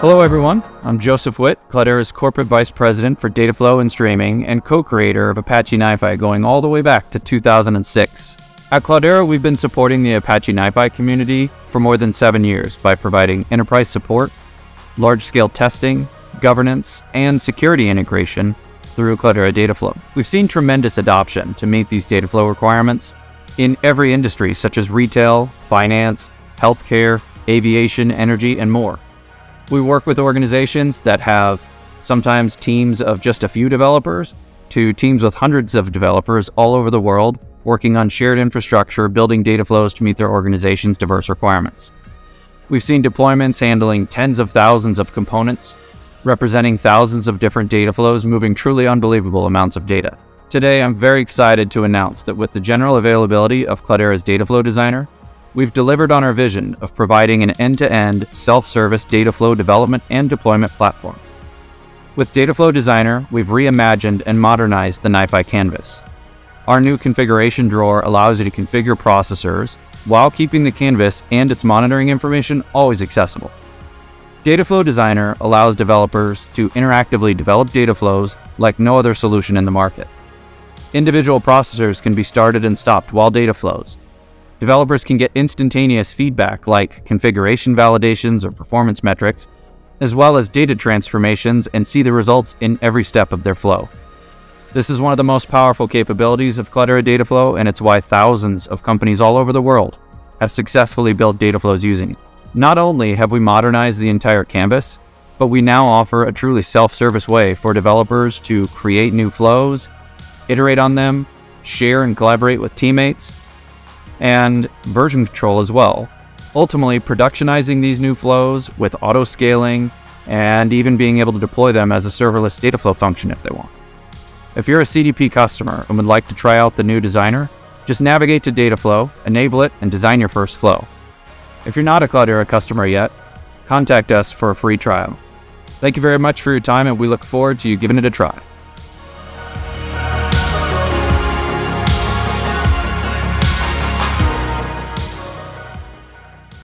Hello everyone, I'm Joseph Witt, Cloudera's Corporate Vice President for Dataflow and Streaming and co-creator of Apache NiFi going all the way back to 2006. At Cloudera, we've been supporting the Apache NiFi community for more than 7 years by providing enterprise support, large-scale testing, governance, and security integration through Cloudera Dataflow. We've seen tremendous adoption to meet these Dataflow requirements in every industry such as retail, finance, healthcare, aviation, energy, and more. We work with organizations that have sometimes teams of just a few developers to teams with hundreds of developers all over the world, working on shared infrastructure, building data flows to meet their organization's diverse requirements. We've seen deployments handling tens of thousands of components, representing thousands of different data flows, moving truly unbelievable amounts of data. Today, I'm very excited to announce that with the general availability of Cloudera's Dataflow Designer, we've delivered on our vision of providing an end-to-end self-service Dataflow development and deployment platform. With Dataflow Designer, we've reimagined and modernized the NiFi canvas. Our new configuration drawer allows you to configure processors while keeping the canvas and its monitoring information always accessible. Dataflow Designer allows developers to interactively develop data flows like no other solution in the market. Individual processors can be started and stopped while data flows. Developers can get instantaneous feedback like configuration validations or performance metrics, as well as data transformations, and see the results in every step of their flow. This is one of the most powerful capabilities of Cloudera Dataflow, and it's why thousands of companies all over the world have successfully built data flows using it. Not only have we modernized the entire canvas, but we now offer a truly self-service way for developers to create new flows, iterate on them, share and collaborate with teammates, and version control as well, ultimately productionizing these new flows with auto-scaling and even being able to deploy them as a serverless Dataflow function if they want. If you're a CDP customer and would like to try out the new designer, just navigate to Dataflow, enable it, and design your first flow. If you're not a Cloudera customer yet, contact us for a free trial. Thank you very much for your time, and we look forward to you giving it a try.